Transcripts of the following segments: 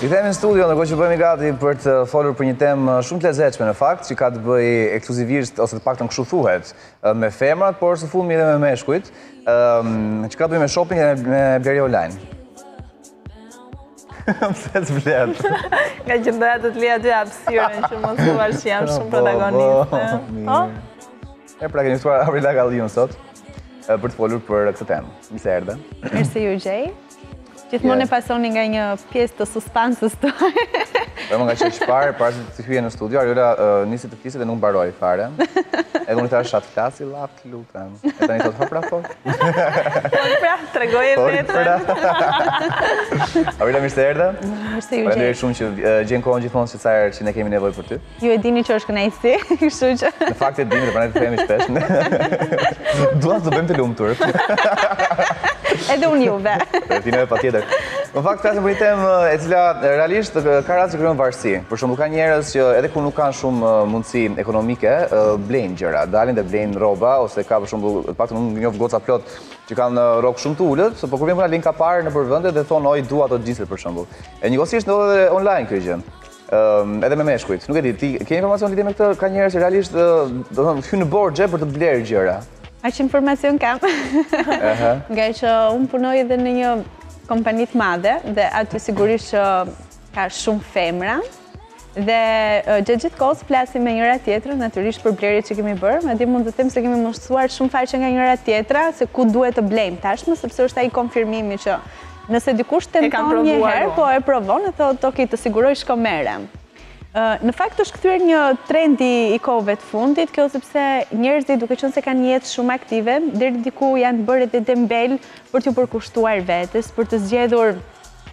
Kthehemi në studio, ndërkohë që bëhemi gati për të folur për një temë shumë të lezetshme në fakt, që ka të bëjë ekskluzivisht ose të paktën kështu thuhet, me femrat, por së fundmi edhe me meshkujt, që ka të bëjë me shopping dhe me blerje online. Pse të blet? Nga që doja të t'lija aty hapësirën që mos u vash që jam shumë protagoniste. E pra kemi ftuar Aurela Agalliu sot për të folur për këtë temë. Mirë erdhe. Mirë ju gjej. Gjithmonë e pasoni nga një pjesë të sustancës tuaj. Po më ngacë çfarë para se të hyje në studio, Aurela nisi të flisë dhe nuk mbaroi fare. Edhe unë thash shat klasi llap, lutem. E tani thot hapra po. Po pra, tregoje vetëm. Aurela mirë se erdhe. Mirë se u gjej. Falenderoj shumë që gjen kohën gjithmonë se sa herë që ne kemi nevojë për ty. Ju e dini që është kënaqësi, kështu që. Në fakt e dimë, prandaj të themi shpesh. Duam të bëjmë të lumtur. Edhe unë juve. Tineve pa tjetër. Në fakt, flasim për një temë e cila realisht ka raste që krijon varësi. Për shembull, ka njerëz që edhe kur nuk kanë shumë mundësi ekonomike, blejnë gjëra, dalin dhe blejnë rroba ose ka për shembull, paktën unë njoh goca plot që kanë rrok shumë të ulët, por kur vjen puna lin kapare nëpër vende dhe thonë oj dua ato xhislet për shembull. E njëkohësisht ndodhet edhe online kjo gjë. Edhe me meshkujt. Nuk e di, ti ke informacion lidhje me këtë? Ka njerëz që realisht do të thonë hyn në borxhe për të bler gjëra. Aq informacion kam, nga që unë punoj edhe në një kompani të madhe dhe aty sigurisht që ka shumë femra dhe gjithë kohës flasim me njëra tjetrën, natyrisht për blerjet që kemi bërë, madje mund të them se kemi mësuar shumë faqe nga njëra tjetra se ku duhet të blejmë tashmë, sepse është ai konfirmimi që nëse dikush tenton një herë, po e provon e thotë okay, të siguroj shko merrem. Në fakt është kthyer një trendi i kohëve të fundit, kjo sepse njerëzit duke qenë se kanë jetë shumë aktive, deri diku janë bërë edhe dembel për t'u përkushtuar vetes, për të zgjedhur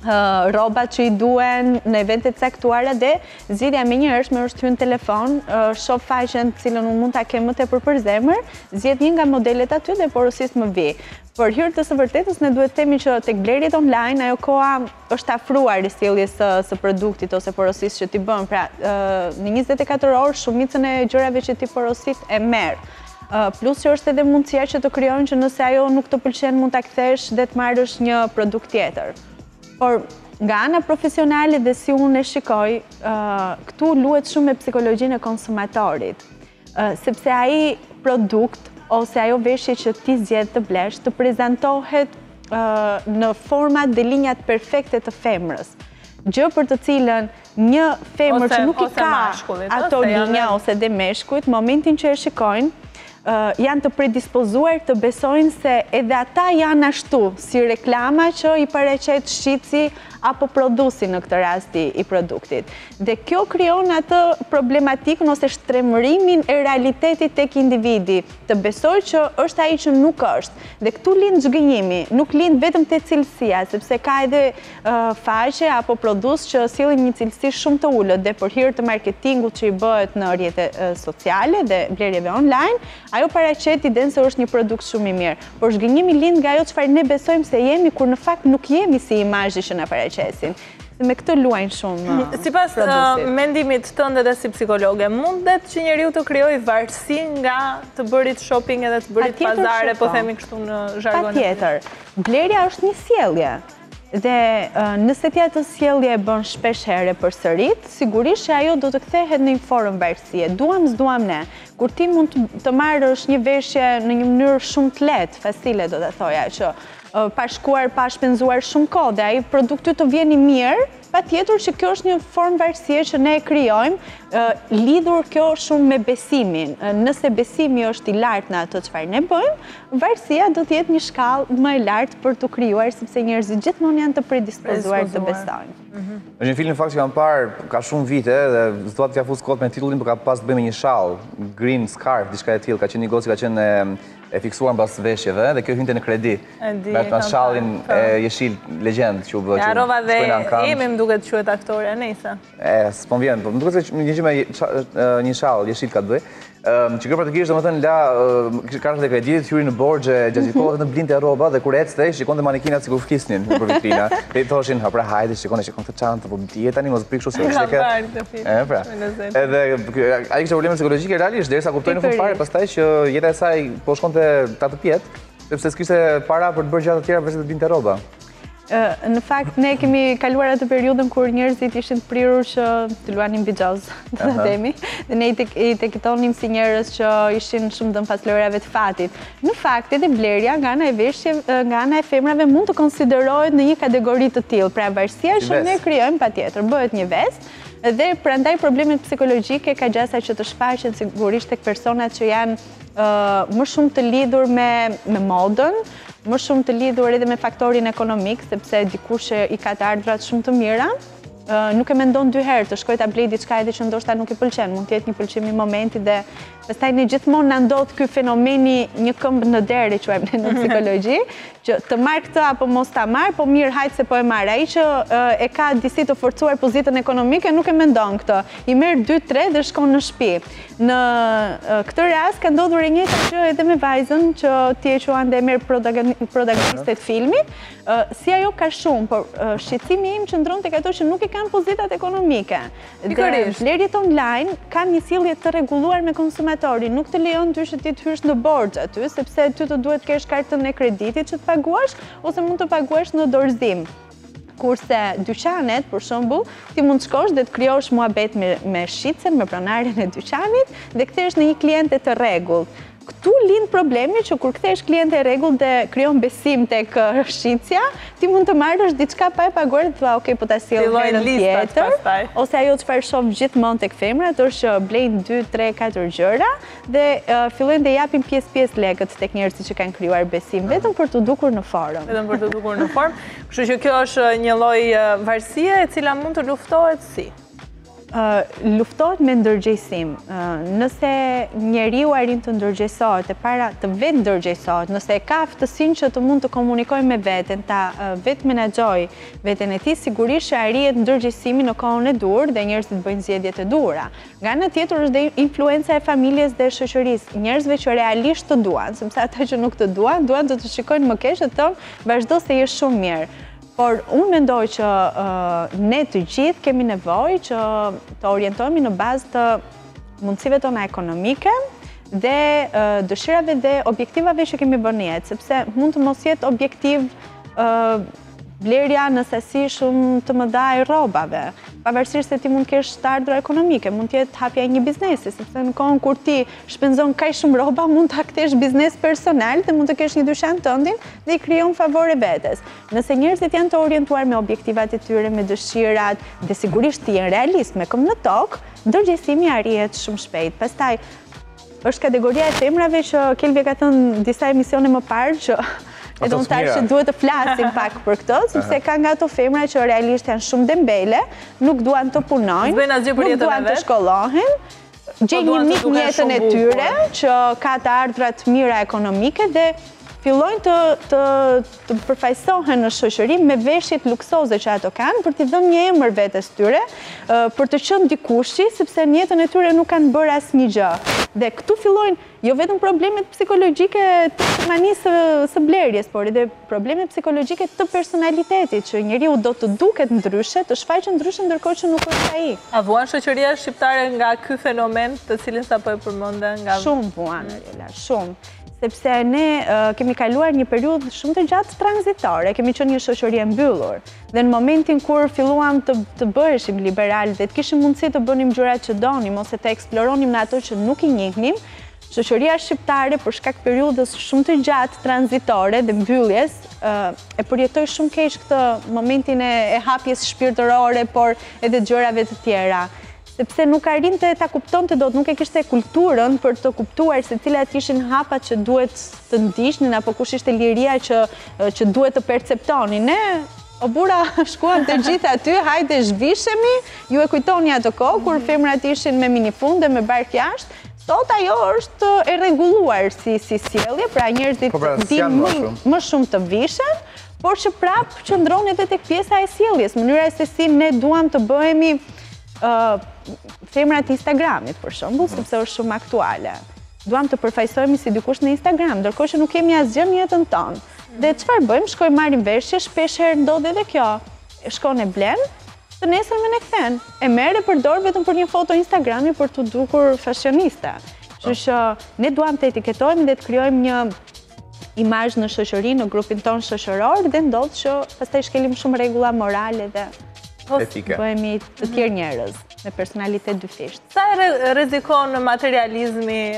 rrobat që i duhen në evente të caktuara dhe zgjidhja më njëhershme është hyn në telefon, shoh faqen të cilën unë mund ta kem më tepër për zemër, zgjedh një nga modelet aty dhe porosis më vi. Për hir të së vërtetës, ne duhet të themi që tek blerjet online ajo koha është afruar risjelljes së produktit ose porosisë që ti bën. Pra, në 24 orë shumicën e gjërave që ti porosit e merr. Plus që është edhe mundësia që të krijojnë që nëse ajo nuk të pëlqen mund ta kthesh dhe të marrësh një produkt tjetër. Por nga ana profesionale dhe si unë e shikoj, këtu luhet shumë me psikologjinë e konsumatorit. Sepse ai produkt ose ajo veshje që ti zgjedh të blesh, të prezantohet në format dhe linjat perfekte të femrës. Gjë për të cilën një femër që nuk i ka ato linja ose dhe meshkujt, momentin që e shikojnë, janë të predispozuar të besojnë se edhe ata janë ashtu, si reklama që i paraqet shitësi apo produsi në këtë rasti i produktit. Dhe kjo krijon atë problematikën ose shtremërimin e realitetit tek individi, të besoj që është ai që nuk është. Dhe këtu lind zhgënjimi, nuk lind vetëm te cilësia, sepse ka edhe faqe apo produs që sillin një cilësi shumë të ulët dhe për hir të marketingut që i bëhet në rrjetet sociale dhe blerjeve online, ajo paraqet idenë se është një produkt shumë i mirë. Por zhgënjimi lind nga ajo çfarë ne besojmë se jemi kur në fakt nuk jemi si imazhi që na paraqet. Me këtë luajnë shumë sipas mendimit tënd edhe si psikologe, mundet që njeriu të krijojë varësi nga të bërit shopping edhe të bërit pazare, po themi kështu në jargonin. Patjetër. Blerja është një sjellje. Dhe nëse ti atë sjellje e bën shpesh herë përsërit, sigurisht që ajo do të kthehet në një formë varësie. Duam s'duam ne. Kur ti mund të marrësh një veshje në një mënyrë shumë të lehtë, facile do ta thoja që pa shkuar, pa shpenzuar shumë kohë dhe ai produkti të vjen i mirë, patjetër që kjo është një formë varësie që ne e krijojmë, lidhur kjo shumë me besimin. Nëse besimi është i lartë në ato çfarë ne bëjmë, varësia do të jetë një shkallë më e lartë për të krijuar, sepse njerëzit gjithmonë janë të predispozuar të besojnë. Është një film në fakt që kam parë ka shumë vite dhe s'dua t'ia fus kot me titullin, por ka pas të bëjë me një shall, green scarf, diçka e tillë, ka qenë një gocë, ka qenë e fiksuar mbas veshjeve dhe kjo hynte në kredi. Bert Mashallin e jeshil legjend që u bë. Ja rova dhe jemi më duket quhet aktore, nejse. S'po vjen, po më duket se një gjë me një shall jeshil ka të bëj. Që kjo praktikisht domethënë la kartat e kreditit hyrin në borxhe gjatë kohës në blinte rroba dhe kur ecte shikonte manekinat sikur flisnin për vitrina. Dhe i thoshin, "Ha pra hajde, shikon këtë çantë, po dihet tani mos bëj kështu se është ke." Pra. Edhe ai kishte probleme psikologjike realisht derisa kuptoi në fund fare pastaj që jeta e saj po shkonte ta të pjetë, sepse s'kishte para për të bërë gjëra të tjera veç të blinte rroba. Në fakt, ne kemi kaluar atë periudhën kur njerëzit ishin të prirur që të luanin mbi xhaz, do ta themi. Dhe ne I tekitonim si njerëz që ishin shumë dëm pas lojrave të fatit. Në fakt, edhe blerja nga ana e veshjeve, nga ana e femrave mund të konsiderohet në një kategori të tillë. Pra varësia që ne krijojmë patjetër, bëhet një vezë. Dhe prandaj problemet psikologjike ka gjasa që të shfaqen sigurisht tek personat që janë më shumë të lidhur me modën, më shumë të lidhur edhe me faktorin ekonomik, sepse dikush I ka të ardhurat shumë të mira, nuk e mendon dy herë të shkojë ta blejë diçka edhe që ndoshta nuk I pëlqen, mund të jetë një pëlqim I momentit dhe pastaj ne gjithmonë na ndodh ky fenomeni një këmbë në derë që quajmë në psikologji, që të marr këtë apo mos ta marr, po mirë hajt se po e marr. Ai që e ka disi të forcuar pozitën ekonomike nuk e mendon këtë. I merr 2-3 dhe shkon në shtëpi. Në këtë rast ka ndodhur e njëjta gjë edhe me vajzën që ti e quan dhe e merr protagoniste të filmit, si ajo ka shumë, por shqetësimi im qëndron tek ato që nuk I kanë pozitat ekonomike. Blerjet online kanë një sjellje të rregulluar me konsumentin. Nuk të lejon ty që ti të hysh në borxh aty, sepse ty të duhet kesh kartën e kreditit që të paguash ose mund të paguash në dorëzim. Kurse dyqanet, për shembull, ti mund të shkosh dhe të krijosh muhabet me shitsen, me pronarin e dyqanit dhe kthehesh në një klient të rregullt. Këtu lind problemi që kur kthehesh klient e rregullt dhe krijon besim tek shitja, ti mund të marrësh diçka pa e paguar dhe thua, "Okej, po ta sjell herën tjetër." Ose ajo çfarë shoh gjithmonë tek femrat është që blejnë 2, 3, 4 gjëra dhe fillojnë të japin pjesë lekët tek njerëzit që kanë krijuar besim vetëm për të dukur në formë. Vetëm për të dukur në formë. Kështu që kjo është një lloj varësie e cila mund të luftohet si? Luftohet me ndërgjegjësim. Nëse njeriu arrin të ndërgjegjësohet e para të vetë ndërgjegjësohet, nëse e ka aftësinë që të mund të komunikojë me veten, ta vetë menaxhojë veten e tij, sigurisht që arrihet ndërgjegjësimi në kohën e dur dhe njerëzit bëjnë zgjedhjet e duhura. Nga ana tjetër është dhe influenca e familjes dhe shoqërisë, njerëzve që realisht të duan, sepse ata që nuk të duan, duan të shikojnë më keq e thonë vazhdo se je shumë mirë. Por unë mendoj që ne të gjithë kemi nevojë që të orientohemi në bazë të mundësive tona ekonomike dhe dëshirave dhe objektivave që kemi bërë në jetë, sepse mund të mos jetë objektiv blerja në sasi shumë të mëdha e rrobave. Pavarësisht se ti mund të kesh të ardhra ekonomike, mund të jetë hapja e një biznesi, sepse në kohën kur ti shpenzon kaq shumë rroba, mund ta kthesh biznes personal dhe mund të kesh një dyqan tëndin dhe I krijon favore vetes. Nëse njerëzit janë të orientuar me objektivat e tyre, me dëshirat, dhe sigurisht të jenë realist me këmbë në tokë, ndërgjegjësimi arrihet shumë shpejt. Pastaj është kategoria e femrave që Kelvi ka thënë disa emisione më parë që Edhe unë tash që duhet të flasim pak për këtë, sepse ka nga ato femra që realisht janë shumë dembele, nuk duan të punojnë, nuk duan të shkollohen, gjejnë një mik në jetën e tyre që ka të ardhurat të mira ekonomike dhe fillojnë të përfaqësohen në shoqëri me veshjet luksoze që ato kanë për t'i dhënë një emër vetes tyre, për të qenë dikushi, sepse në jetën e tyre nuk kanë bërë asnjë gjë. Dhe këtu fillojnë jo vetëm problemet psikologjike të manisë së blerjes, por edhe problemet psikologjike të personalitetit, që njeriu do të duket ndryshe, të shfaqet ndryshe ndërkohë që nuk është ai. A vuan shoqëria shqiptare nga ky fenomen, të cilin sapo e përmenda nga shumë vuan, shumë. Sepse ne kemi kaluar një periudhë shumë të gjatë tranzitore, kemi qenë një shoqëri e mbyllur. Dhe në momentin kur filluam të bëheshim liberal dhe të kishim mundësi të bënim gjërat që donim ose të eksploranim në ato që nuk I njihnim, shoqëria shqiptare për shkak periudhës shumë të gjatë tranzitore dhe mbylljes e përjetoi shumë keq këtë momentin e hapjes shpirtërore, por edhe gjërave të tjera. Sepse nuk arrinte ta kuptonte dot, nuk e kishte kulturën për të kuptuar se cilat ishin hapat që duhet të ndiqnin apo kush ishte liria që duhet të perceptonin. Ne, o bura, shkuam të gjithë aty, hajde zhvishemi, ju e kujtoni atë kohë kur femrat ishin me minifunde, me bark jashtë. Sot ajo është e rregulluar si sjellje, pra njerëzit dinë më shumë të vishen, por që prapë qëndron edhe tek pjesa e sjelljes, mënyra se si ne duam të bëhemi femrat e Instagramit, për shembull, sepse është shumë aktuale. Duam të përfaqësohemi si dikush në Instagram, ndërkohë që nuk kemi asgjë në jetën tonë. Dhe çfarë bëjmë? Shkojmë marrim veshje, shpesh herë ndodh edhe kjo. Shkon e blen, të nesërmen e kthen. E merr e përdor vetëm për një foto Instagrami për të dukur fashionista. Kështu që ne duam të etiketojmë dhe të krijojmë një imazh në shoqëri, në grupin ton shoqëror dhe ndodh që pastaj shkelim shumë rregulla morale dhe etike. Bëhemi të tjerë njerëz me personalitet dyfisht. Sa rrezikon materializmi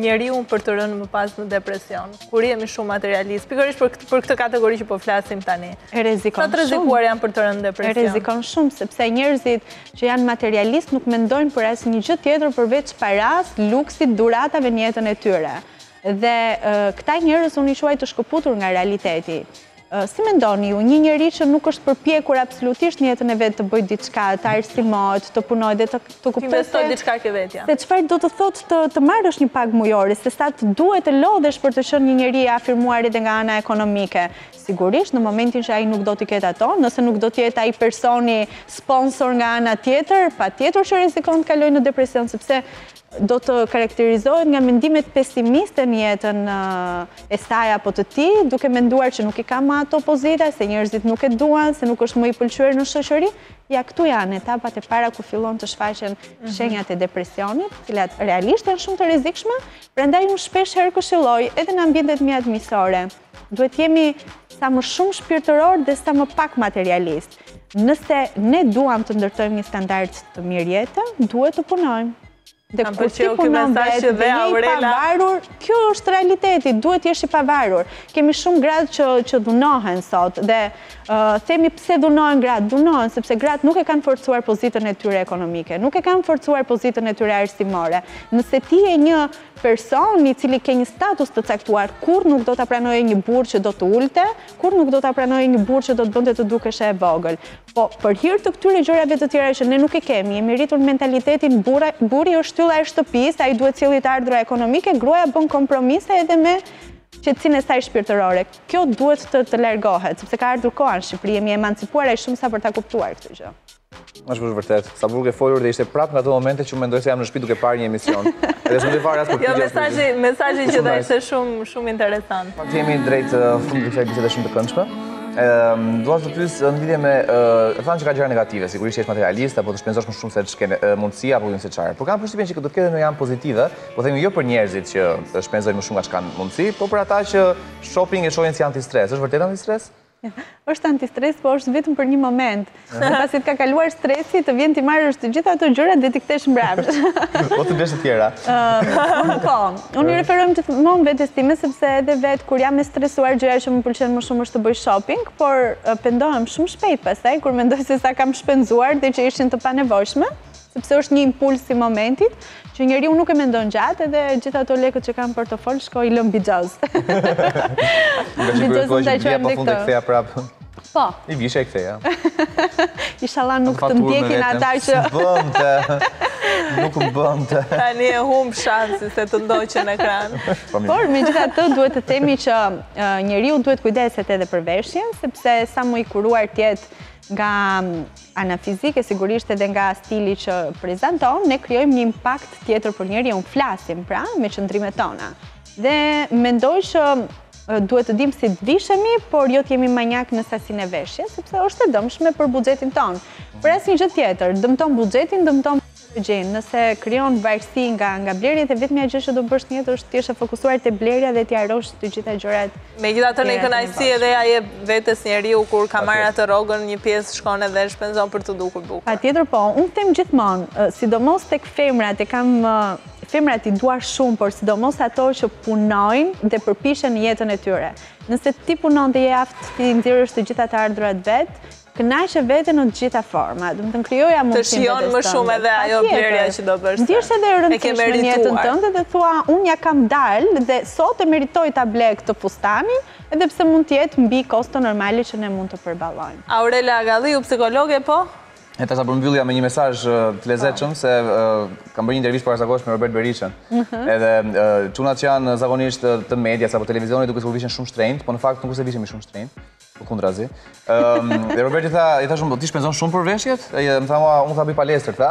njeriu për të rënë më pas në depresion? Kur jemi shumë materialist, pikërisht për këtë kategori që po flasim tani. Rrezikon shumë. Sa të rrezikuar janë për të rënë në depresion? Rrezikon shumë sepse njerëzit që janë materialist nuk mendojnë për asnjë gjë tjetër përveç paras, luksit, duratave në jetën e tyre. Dhe këta njerëz unë i quaj të shkëputur nga realiteti. Si mendoni ju, një njeri që nuk është përpjekur absolutisht në jetën e vet të bëjë diçka, të arsimohet, të punojë dhe të kuptojë se diçka ke vetja. Se çfarë do të thotë të marrësh një pagë mujore, se sa të duhet të lodhesh për të qenë një njeri i afirmuar edhe nga ana ekonomike. Sigurisht në momentin që ai nuk do t'i ketë ato, nëse nuk do të jetë ai personi sponsor nga ana tjetër, patjetër që rrezikon të kalojë në depresion sepse do të karakterizohet nga mendimet pesimiste në jetën e saj apo të tij, duke menduar që nuk i ka më ato pozita, se njerëzit nuk e duan, se nuk është më i pëlqyer në shoqëri. Ja këtu janë etapat e para ku fillon të shfaqen shenjat e depresionit, të cilat realisht janë shumë të rrezikshme, prandaj unë shpesh herë këshilloj edhe në ambientet mjaftuese. Duhet jemi sa më shumë shpirtëror dhe sa më pak materialist. Nëse ne duam të ndërtojmë një standard të mirë jetë, duhet të punojmë. Dhe kur ti punon vetë dhe je i pavarur, kjo është realiteti, duhet jesh i pavarur. Kemi shumë gratë që dhunohen sot dhe themi pse dhunohen gratë, dhunohen sepse gratë nuk e kanë forcuar pozitën e tyre ekonomike, nuk e kanë forcuar pozitën e tyre arsimore. Nëse ti je një person i cili ke një status të caktuar, kur nuk do ta pranojë një burr që do të ulte, kur nuk do ta pranojë një burr që do të bënte të dukesh e vogël. Po për hir të këtyre gjërave të tjera që ne nuk e kemi, jemi rritur mentalitetin burri është tylla e shtëpisë, ai duhet cillit ardhra ekonomike, gruaja bën kompromise edhe me qetësinë e saj shpirtërore. Kjo duhet të largohet, sepse ka ardhur koha në Shqipëri, jemi emancipuar aq shumë sa për ta kuptuar këtë gjë. Është vërtet. Sa bukur ke folur dhe ishte prap nga ato momente që mendoj se jam në shtëpi duke parë një emision. Edhe s'u ndivara as për këtë. Jo, mesazhi që dha ishte shumë interesant. Fakt jemi drejt fundit të kësaj shumë të këndshme. Dua të pyes në lidhje me thanë që ka gjëra negative, sigurisht je materialist apo të shpenzosh më shumë se ç'ke mundësia apo ujin se çfarë. Por kam përshtypjen që do të ketë ndonjë anë pozitive, po themi jo për njerëzit që shpenzojnë më shumë nga ç'kan mundësi, por për ata që shopping e shohin si antistres. Është vërtet antistres? Është antistres, po është vetëm për një moment. Pasi të ka kaluar stresi, të vjen ti marrësh të gjitha ato gjërat dhe ti kthesh mbrapsht. Po të bësh të tjera. Po, unë i referojmë gjithmonë vetes time sepse edhe vetë kur jam e stresuar gjëja që më pëlqen më shumë është të bëj shopping, por pendohem shumë shpejt pastaj kur mendoj se sa kam shpenzuar dhe që ishin të panevojshme, sepse është një impuls i momentit. Që njeriu nuk e mendon gjatë edhe gjithë ato lekët që kanë portofol shkojnë lëm bixhoz. Bixhozin ta quajmë ne këtë. Po. I vishë e ktheja. Inshallah nuk të ndjekin ata që nuk u bënte. Tani e humb shansin se të ndoqën ekran. Por megjithatë duhet të themi që njeriu duhet kujdeset edhe për veshjen, sepse sa më i kuruar të jetë nga ana fizike, sigurisht edhe nga stili që prezanton, ne krijojmë një impakt tjetër për njeriu, flasim pra me qëndrimet tona. Dhe mendoj që duhet të dim si të vishemi, por jo të jemi manjak në sasinë e veshjes, sepse është e dëmshme për buxhetin ton. Për asnjë gjë tjetër, dëmton buxhetin, dëmton gjën. Nëse krijon varësi nga blerjet e vetmja gjë që do bësh në jetë është të jesh e fokusuar te blerja dhe ti harosh të gjitha gjërat. Megjithatë ne kënaqësi edhe ja jep vetes njeriu kur ka marrë atë rrogën, një pjesë shkon edhe shpenzon për të dukur bukur. Patjetër po, unë them gjithmonë, sidomos tek femrat femrat i dua shumë, por sidomos ato që punojnë dhe përpiqen në jetën e tyre. Nëse ti punon dhe je aft ti nxjerrësh të gjitha të ardhurat vet, kënaqe veten në të gjitha forma. Do të thënë krijoja mundësinë të shijoj më shumë edhe ajo blerja që do bësh. Ndjesh edhe rëndësishme në jetën tënde dhe thua, unë ja kam dalë dhe sot e meritoj ta blej këtë fustanin, edhe pse mund të jetë mbi kosto normale që ne mund të përballojmë. Aurela Agalliu, psikologe po? E tash apo mbyllja me një mesazh të lezetshëm se kam bërë një intervistë parazakonisht me Robert Berishën. Edhe çunat që janë zakonisht të medias apo televizionit duke se u vishin shumë shtrenjtë, por në fakt nuk u se vishemi shumë shtrenjtë. kundrazi. Dhe Roberti tha, I thash unë, ti shpenzon shumë për veshjet? Më tha, unë tha bëj palestër, tha.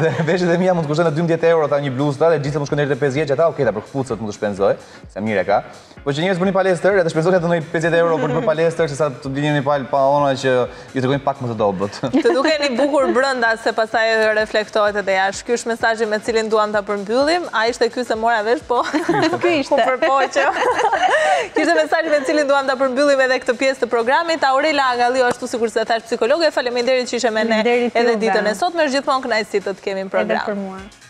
Dhe veshjet e mia mund të kushtojnë 12 euro, tha, një bluzë, tha, dhe gjithë mund të shkojnë deri te 50, tha, okay, tha, për kputucët mund të shpenzoj, se mirë ka. Po që njerëz bënin palestër, edhe shpenzojnë ato 50 euro për të bërë palestër, se sa të dilnin palë pa ona që ju tregojnë pak më të dobët. Të dukeni bukur brenda se pastaj reflektohet edhe jashtë. Ky është mesazhi me cilin duam ta përmbyllim. Ai ishte ky se mora vesh, po. Ky ishte. Po përpoqe. Ky ishte mesazhi me cilin duam ta përmbyllim edhe këtë pjesë të programit. Aurela Agalliu është sigurisht se thash psikologe. Faleminderit që ishe me ne edhe ditën e sotme. Është gjithmonë kënaqësi të të kemi në program.